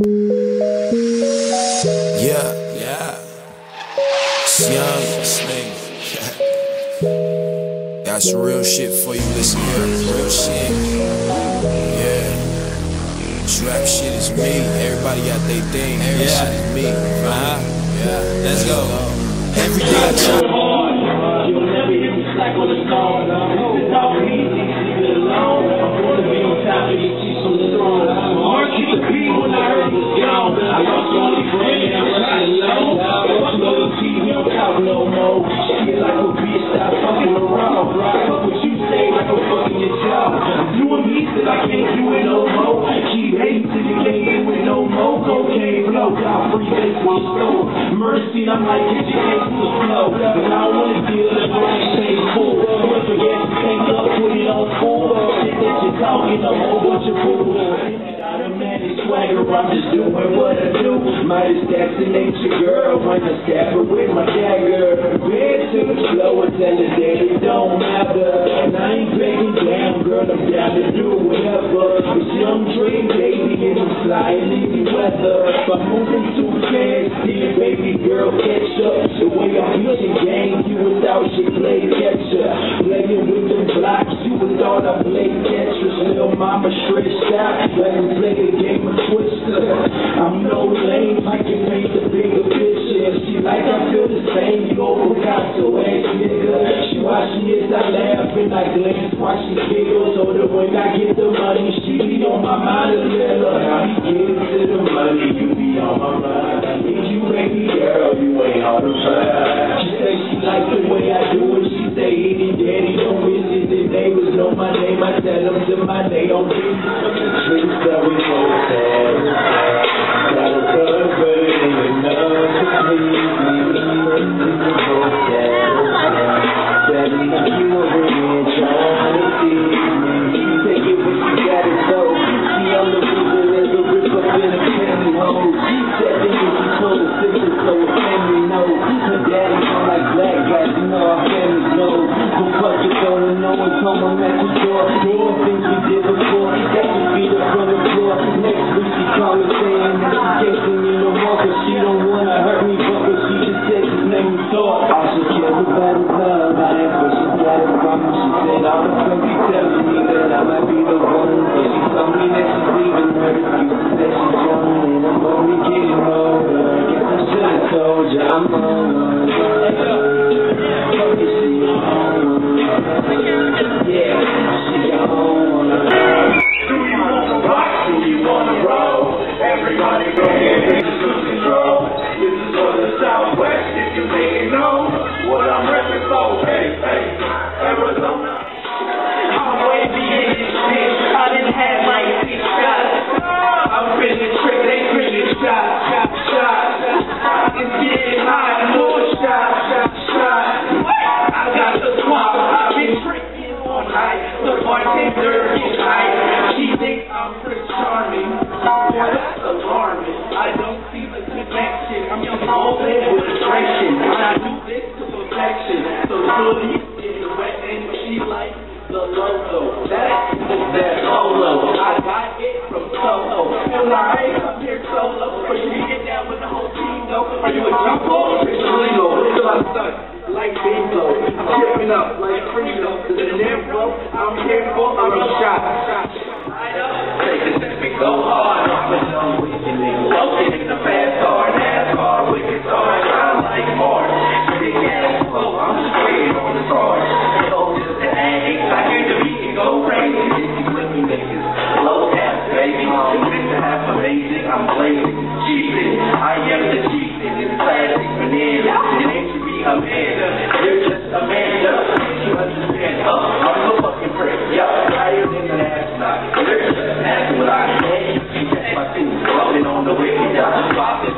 Yeah. It's young, this nigga. Got some real shit for you, listen here. Real shit. Yeah. This rap shit is me. Everybody got their thing. Every shit is me. Yeah. Let's go. Every day I jump hard. You'll never hear me slack on the song. It's all easy. Leave it alone. I wanna be on top of these cheeks on the throne. I'm hard to compete when I heard this gone. I lost all these friends. I'm riding low. No more. She get like a bitch, stop fucking around. Fuck what you say like I'm fucking your child. You and me said I can't do it no more. Keep hating till you can't get with no more. Cocaine blow, got free face with store. Mercy, I'm like, get your ass to the flow. But I don't wanna deal with what you say for. Don't forget to take up, put it on full. Shit that you're talking, I'm over what you're fooling. I'm just doing what I do. My assassinate your girl when I stab her with my dagger. Been too slow until the day it don't matter. And I ain't playing down, girl, I'm down to do whatever. It's young dream, baby, and I'm flying in the weather. If I'm moving too fast, see baby girl catch up. The way I'm pushing games, you without your play catcher. Playing with them blocks, you would thought I played Tetris. Little mama stretched out, let him play the game of Twister. I'm no lame, I can paint the bigger picture. If she like, I feel the same, you old Picasso ass nigga. She watching this, I laugh and I glance, watch she giggles. So that when I get the money, she be on my mind a little. How you get to the money, you be on my mind. I need you, baby girl, you ain't hard to find. She say she like the way I do it, she say itty daddy, don't miss it. The neighbors know my name, I tell them to my name, don't be the tricks that we both had. Got a thug, but it ain't enough to please me. We both had. That means you over here trying to please me. You take it when you got it, so see, I'm the people that will rip up in a family hole. That thing is you told the sister, so a family knows. Her daddy come like black guys, you know our family knows. Who fuck it, don't know and told them at the door. They ain't think we did before. That could be the front of the door. Next week she called me saying that she can't see me no more, cause she don't wanna hurt me, but what she just said his name was Thor. All she cares about is love. I ain't what she got it from me. She said all the friends be telling me that I might be the one. And she told me that she's leaving her excuses that she's young and I'm only getting older. Guess I should've told you I'm